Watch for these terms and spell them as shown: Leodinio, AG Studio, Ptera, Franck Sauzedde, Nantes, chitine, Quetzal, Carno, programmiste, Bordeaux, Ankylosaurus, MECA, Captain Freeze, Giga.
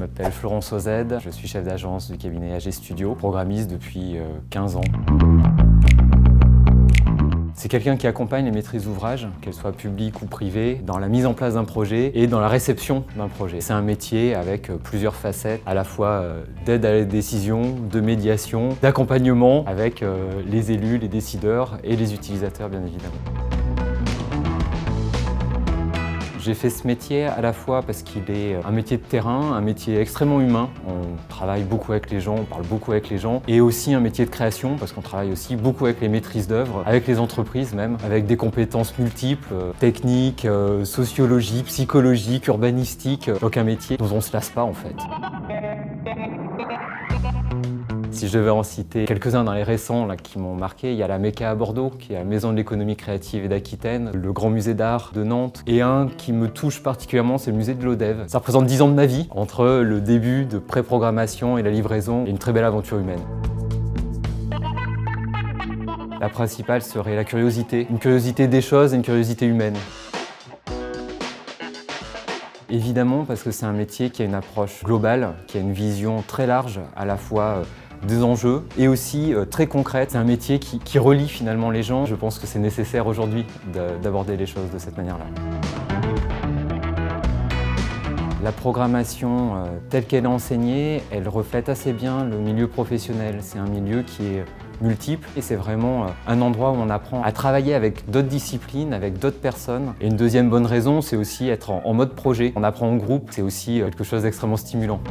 Je m'appelle Franck Sauzedde, je suis chef d'agence du cabinet AG Studio, programmiste depuis 15 ans. C'est quelqu'un qui accompagne les maîtrises d'ouvrage, qu'elles soient publiques ou privées, dans la mise en place d'un projet et dans la réception d'un projet. C'est un métier avec plusieurs facettes, à la fois d'aide à la décision, de médiation, d'accompagnement avec les élus, les décideurs et les utilisateurs bien évidemment. J'ai fait ce métier à la fois parce qu'il est un métier de terrain, un métier extrêmement humain. On travaille beaucoup avec les gens, on parle beaucoup avec les gens. Et aussi un métier de création parce qu'on travaille aussi beaucoup avec les maîtrises d'œuvre, avec les entreprises même, avec des compétences multiples, techniques, sociologiques, psychologiques, urbanistiques. Donc un métier dont on ne se lasse pas en fait. Si je devais en citer quelques-uns dans les récents là, qui m'ont marqué, il y a la MECA à Bordeaux, qui est la maison de l'économie créative et d'Aquitaine, le grand musée d'art de Nantes, et un qui me touche particulièrement, c'est le musée de l'Odève. Ça représente 10 ans de ma vie, entre le début de pré-programmation et la livraison, et une très belle aventure humaine. La principale serait la curiosité. Une curiosité des choses et une curiosité humaine. Évidemment, parce que c'est un métier qui a une approche globale, qui a une vision très large, à la fois des enjeux et aussi très concrète. C'est un métier qui relie finalement les gens. Je pense que c'est nécessaire aujourd'hui d'aborder les choses de cette manière-là. La programmation telle qu'elle est enseignée, elle reflète assez bien le milieu professionnel. C'est un milieu qui est multiple et c'est vraiment un endroit où on apprend à travailler avec d'autres disciplines, avec d'autres personnes. Et une deuxième bonne raison, c'est aussi être en mode projet. On apprend en groupe, c'est aussi quelque chose d'extrêmement stimulant.